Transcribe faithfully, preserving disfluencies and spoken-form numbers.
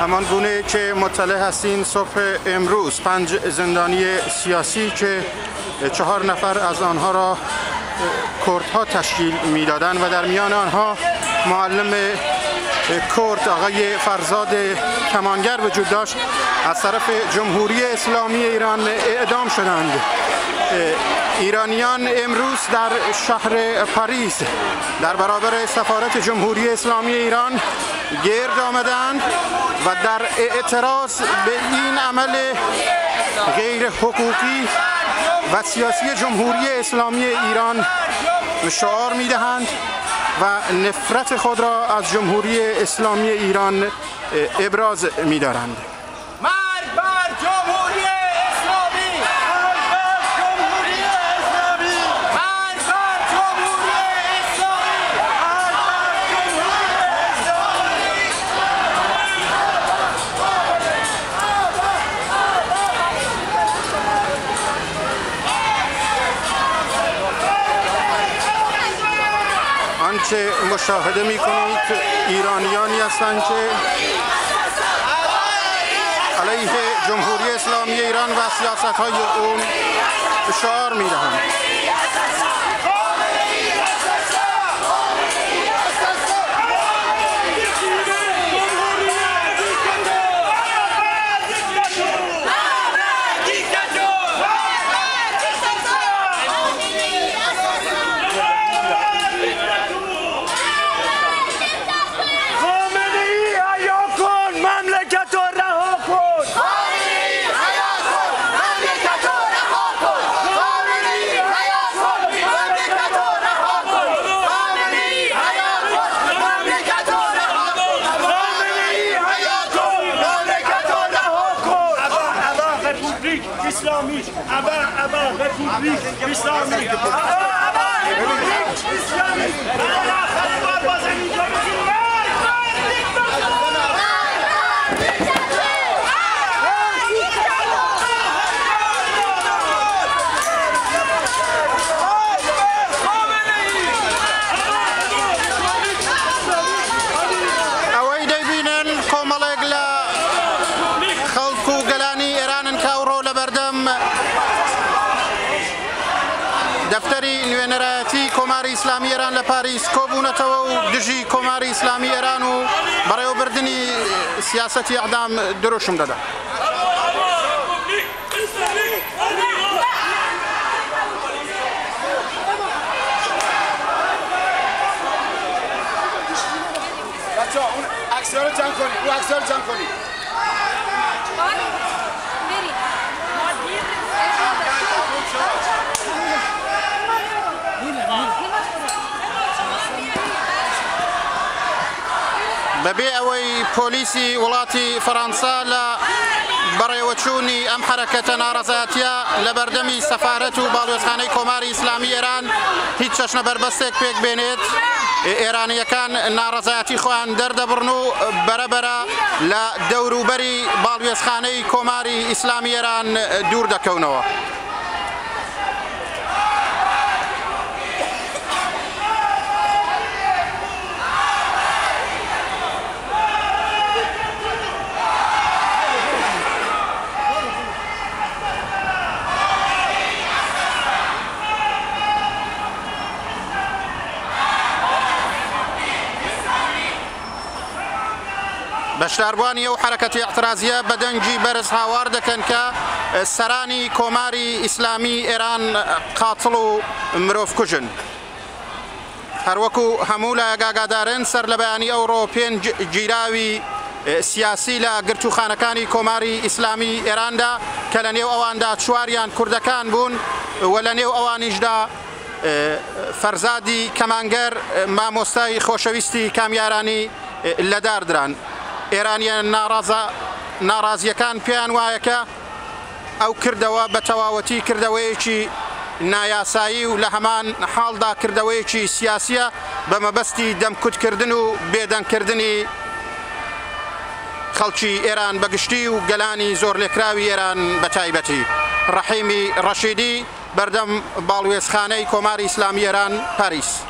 همان گونه که مطلع هستین صبح امروز پنج زندانی سیاسی که چهار نفر از آنها را کردها تشکیل میدادند و در میان آنها معلم کرد آقای فرزاد کمانگر وجود داشت، از طرف جمهوری اسلامی ایران اعدام شدند. ایرانیان امروز در شهر پاریس در برابر سفارت جمهوری اسلامی ایران گرد آمدند و در اعتراض به این عمل غیر حقوقی و سیاسی جمهوری اسلامی ایران شعار می‌دهند و نفرت خود را از جمهوری اسلامی ایران ابراز می‌دارند. آنچه مشاهده می‌کنید ایرانیانی هستند که علیه جمهوری اسلامی ایران و سیاست‌های اون شعار می‌دهند. اسلامی ابا ابا رپبلیک اسلامی ابا ابا رپبلیک اسلامی ابا خراب بازی جمهوری دفتری نوێنەرایەتی کۆماری ئیسلامی ئێران لە پاریس کۆبوونەتەوە و دژی کۆماری ئیسلامی ئێران و بەڕێوەبردنی سیاسەتی ئەعدام دروشم دەدا. ببيع اوي بوليسي ولاتي فرنسا لا بريوتشوني ام حركه نارزاتيا لبردمي سفارتو بالوزخانه كوماري اسلامي ايران هيتششنا بربستك بيك بينيت ايراني كان نارزاتي خوان درد برنو بربرا لا دورو بري بالوزخانه كوماري اسلامي ايران دور دكونوا. بەشداربووانی ئەو حرەکەتی ئێعترازیە بە دەنگی بەرز هاوار دەکەن کە سەرانی کۆماری ئیسلامی ئێران قاتڵ و مرۆڤکوژن. هەروەکو هەموو لایەک ئاگادارن سەر لە بەیانی ئەوڕۆ پێنج گیراوی سیاسی لە گرتوخانەکانی کۆماری ئیسلامی ئێراندا کە لە نێو ئەواندا چواریان کوردەکان بوون و لە نێو ئەوانیشدا فەرزادی کەمانگەر مامۆستای خۆشەویستی کامیارانی لەداردران. ئێرانیان ناڕازیەکان پێیان وایەکە ئەو کردەوە بە تەواوەتی کردەوەیەکی نایاسایی و لە هەمان حاڵدا کردەوەیەکی سیاسیە بە مەبەستی دەمکوتکردن و بێدەنگکردنی خەڵکی ئێران بەگشتی و گەلانی زۆرلێکراوی ئێران بە تایبەتی. ڕەحیمی ڕەشیدی، بەردەم باڵوێزخانەی کۆماری ئیسلامی ئێران، پاریس.